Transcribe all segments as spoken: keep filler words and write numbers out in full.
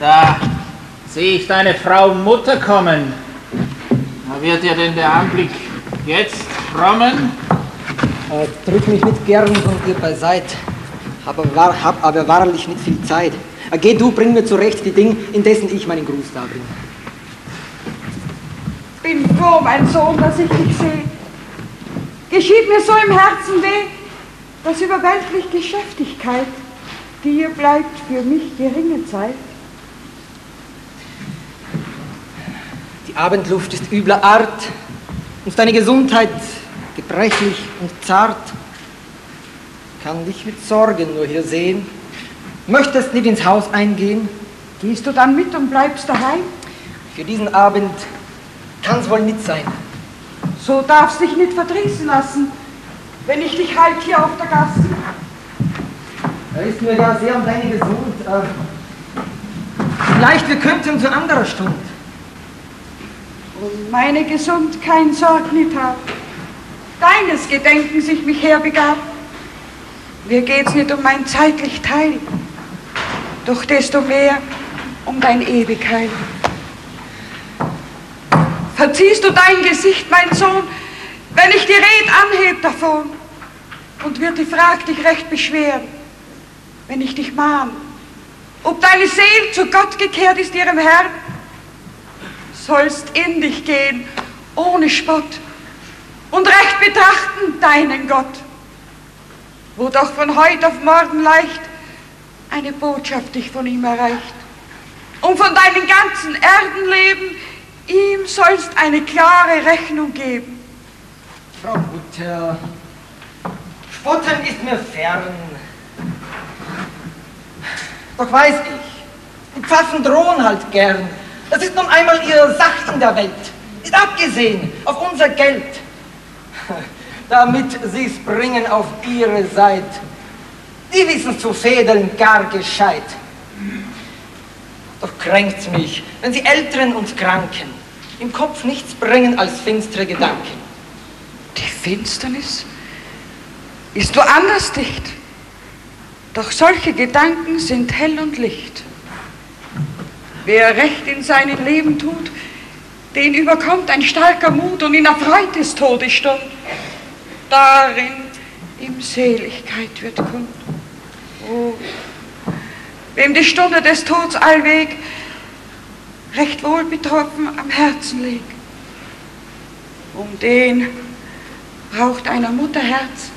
Da sehe ich deine Frau Mutter kommen. Da wird dir denn der Anblick jetzt frommen? Äh, drück mich nicht gern von dir beiseite. Hab aber, hab aber wahrlich nicht viel Zeit. Geh du, bring mir zurecht die Dinge, indessen ich meinen Gruß darbringe. Bin froh, mein Sohn, dass ich dich sehe. Geschieht mir so im Herzen weh, dass über weltliche Geschäftigkeit, die hier bleibt, für mich geringe Zeit. Die Abendluft ist übler Art und deine Gesundheit gebrechlich und zart. Kann dich mit Sorgen nur hier sehen. Möchtest nicht ins Haus eingehen? Gehst du dann mit und bleibst daheim? Für diesen Abend kann's wohl nicht sein. So darfst dich nicht verdrießen lassen, wenn ich dich halt hier auf der Gasse. Da ist mir da sehr um deine Gesundheit. Vielleicht wir könnten zu anderer Stunde. Um meine Gesundheit kein Sorg nicht hab. Deines Gedenkens ich mich herbegab. Mir geht's nicht um mein zeitlich Teil, doch desto mehr um dein Ewigkeit. Verziehst du dein Gesicht, mein Sohn, wenn ich die Red anheb davon, und wird die Frage dich recht beschweren, wenn ich dich mahn, ob deine Seele zu Gott gekehrt ist, ihrem Herrn, sollst in dich gehen, ohne Spott, und recht betrachten deinen Gott, wo doch von heute auf morgen leicht eine Botschaft dich von ihm erreicht. Und von deinem ganzen Erdenleben ihm sollst eine klare Rechnung geben. Frau Mutter, Spotten ist mir fern. Doch weiß ich, die Pfaffen drohen halt gern. Das ist nun einmal ihre Sache in der Welt. Ist abgesehen auf unser Geld. Damit sie's bringen auf ihre Seite. Die wissen zu fädeln gar gescheit. Doch kränkt's mich, wenn sie Älteren und Kranken im Kopf nichts bringen als finstere Gedanken. Die Finsternis ist woanders dicht. Doch solche Gedanken sind hell und Licht. Wer recht in seinem Leben tut, den überkommt ein starker Mut und ihn erfreut des Todes Stund. Darin ihm Seligkeit wird kund. Oh, wem die Stunde des Todes allweg recht wohl betroffen am Herzen liegt, um den braucht einer Mutterherz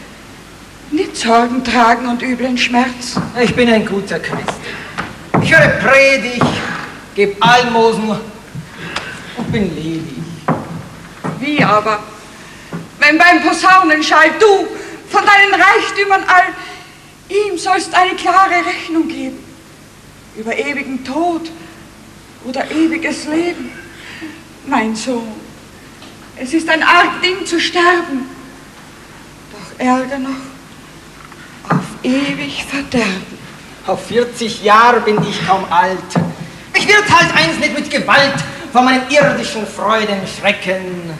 nicht Sorgen tragen und üblen Schmerz. Ich bin ein guter Christ. Ich höre Predigt, gebe Almosen und bin ledig. Wie aber? Wenn beim Posaunenschall du von deinen Reichtümern all ihm sollst eine klare Rechnung geben über ewigen Tod oder ewiges Leben, mein Sohn. Es ist ein arg Ding zu sterben, doch ärger noch auf ewig Verderben. Auf vierzig Jahre bin ich kaum alt. Mich wird halt eins nicht mit Gewalt von meinen irdischen Freuden schrecken.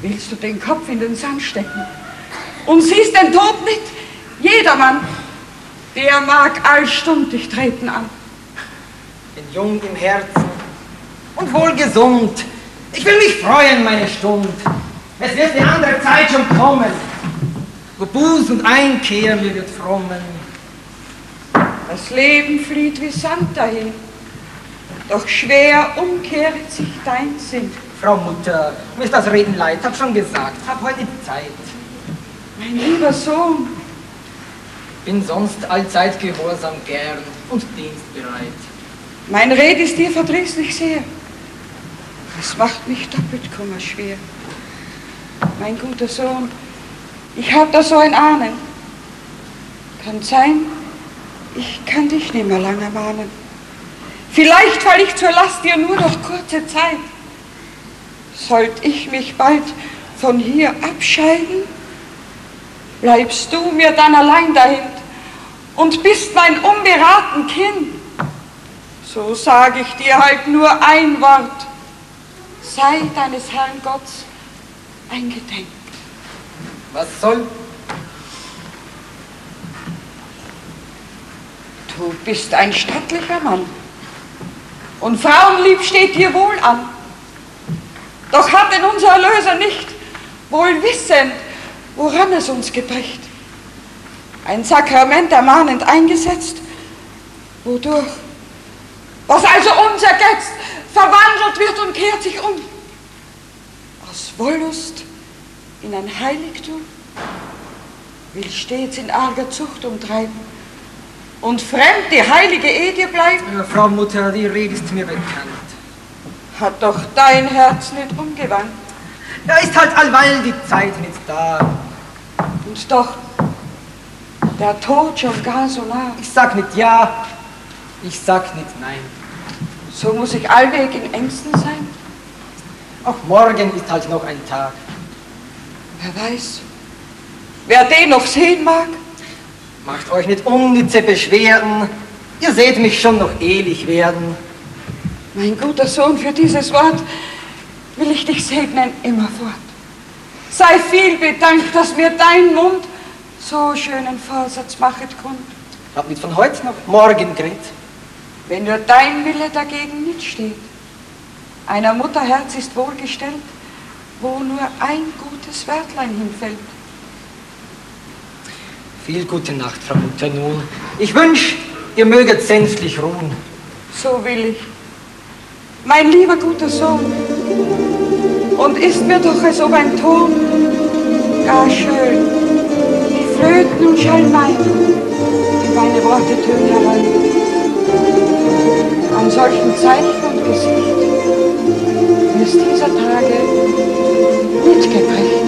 Willst du den Kopf in den Sand stecken und siehst den Tod nicht? Jedermann, der mag allstund dich treten an. Bin jung im Herzen und wohlgesund. Ich will mich freuen, meine Stund. Es wird eine andere Zeit schon kommen, wo Buß und Einkehr mir wird frommen. Das Leben flieht wie Sand dahin, doch schwer umkehrt sich dein Sinn. Frau Mutter, mir ist das Reden leid, hab schon gesagt, hab heute Zeit. Mein lieber Sohn, bin sonst allzeit gehorsam gern und dienstbereit. Mein Red ist dir verdrießlich sehr, es macht mich doppelt Kummer schwer. Mein guter Sohn, ich hab da so ein Ahnen. Kann sein, ich kann dich nimmer lang ermahnen. Vielleicht fall ich zur Last dir nur noch kurze Zeit. Sollt ich mich bald von hier abscheiden, bleibst du mir dann allein dahin und bist mein unberaten Kind. So sag ich dir halt nur ein Wort, sei deines Herrn Gottes ein Gedenk. Was soll? Du bist ein stattlicher Mann, Und Frauenlieb steht dir wohl an. Doch hat denn unser Erlöser nicht, wohl wissend, woran es uns gebricht, ein Sakrament ermahnend eingesetzt, wodurch, was also unser Geist verwandelt wird und kehrt sich um, aus Wollust in ein Heiligtum, will stets in arger Zucht umtreiben und fremd die heilige Edie bleiben. Ja, Frau Mutter, die Rede ist mir bekannt. Hat doch dein Herz nicht umgewandt. Da ist halt allweil die Zeit nicht da. Und doch, der Tod schon gar so nah. Ich sag nicht ja, ich sag nicht nein. So muss ich allweg in Ängsten sein? Auch morgen ist halt noch ein Tag. Wer weiß, wer den noch sehen mag. Macht euch nicht unnütze Beschwerden, ihr seht mich schon noch ewig werden. Mein guter Sohn, für dieses Wort will ich dich segnen immerfort. Sei viel bedankt, dass mir dein Mund so schönen Vorsatz machet kund. Hab nicht von heute noch morgen geredet. Wenn nur dein Wille dagegen nicht steht, einer Mutter Herz ist wohlgestellt, wo nur ein gutes Wörtlein hinfällt. Viel gute Nacht, Frau Mutter, nun. Ich wünsch, ihr möget sänflich ruhen. So will ich, mein lieber guter Sohn. Und ist mir doch, als ob ein Ton gar schön, die Flöten und Schalmeien in meine Worte tönen herein. An solchen Zeichen und Gesicht ist dieser Tage mitgebracht.